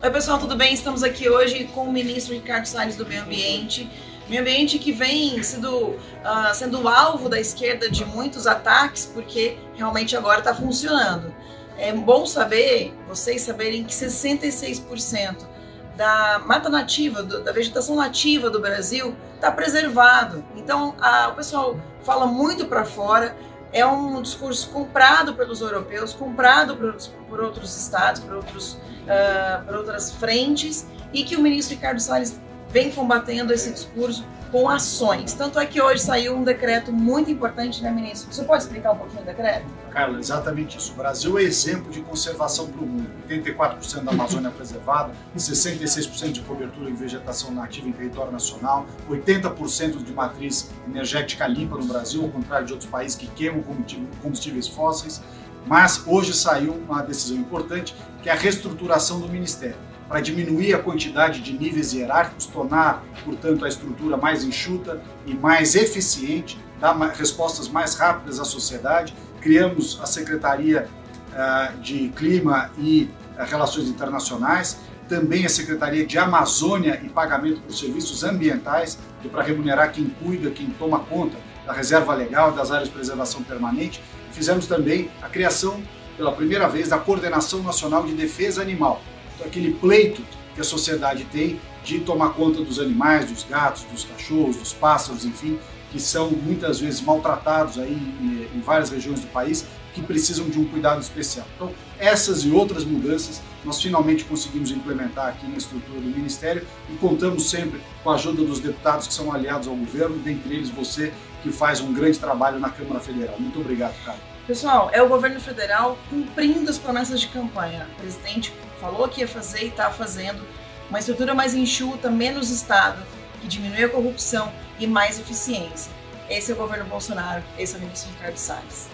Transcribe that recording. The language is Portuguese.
Oi pessoal, tudo bem? Estamos aqui hoje com o ministro Ricardo Salles do Meio Ambiente. Meio Ambiente que vem sendo alvo da esquerda de muitos ataques, porque realmente agora está funcionando. É bom saber, vocês saberem, que 66% da mata nativa, da vegetação nativa do Brasil está preservado. Então o pessoal fala muito para fora. É um discurso comprado pelos europeus, comprado por outros estados, por outras frentes, e que o ministro Ricardo Salles vem combatendo esse discurso com ações. Tanto é que hoje saiu um decreto muito importante, né, ministro? Você pode explicar um pouquinho o decreto? Carla, exatamente isso. O Brasil é exemplo de conservação para o mundo. 84% da Amazônia preservada, 66% de cobertura em vegetação nativa em território nacional, 80% de matriz energética limpa no Brasil, ao contrário de outros países que queimam combustíveis fósseis. Mas hoje saiu uma decisão importante, que é a reestruturação do Ministério, para diminuir a quantidade de níveis hierárquicos, tornar, portanto, a estrutura mais enxuta e mais eficiente, dar respostas mais rápidas à sociedade. Criamos a Secretaria de Clima e Relações Internacionais, também a Secretaria de Amazônia e Pagamento por Serviços Ambientais, que para remunerar quem cuida, quem toma conta da reserva legal, das áreas de preservação permanente. Fizemos também a criação, pela primeira vez, da Coordenação Nacional de Defesa Animal, aquele pleito que a sociedade tem de tomar conta dos animais, dos gatos, dos cachorros, dos pássaros, enfim, que são muitas vezes maltratados aí em várias regiões do país, que precisam de um cuidado especial. Então, essas e outras mudanças nós finalmente conseguimos implementar aqui na estrutura do Ministério, e contamos sempre com a ajuda dos deputados que são aliados ao governo, dentre eles você, que faz um grande trabalho na Câmara Federal. Muito obrigado, Ricardo. Pessoal, é o governo federal cumprindo as promessas de campanha. O presidente falou que ia fazer e está fazendo uma estrutura mais enxuta, menos Estado, que diminui a corrupção e mais eficiência. Esse é o governo Bolsonaro, esse é o ministro Ricardo Salles.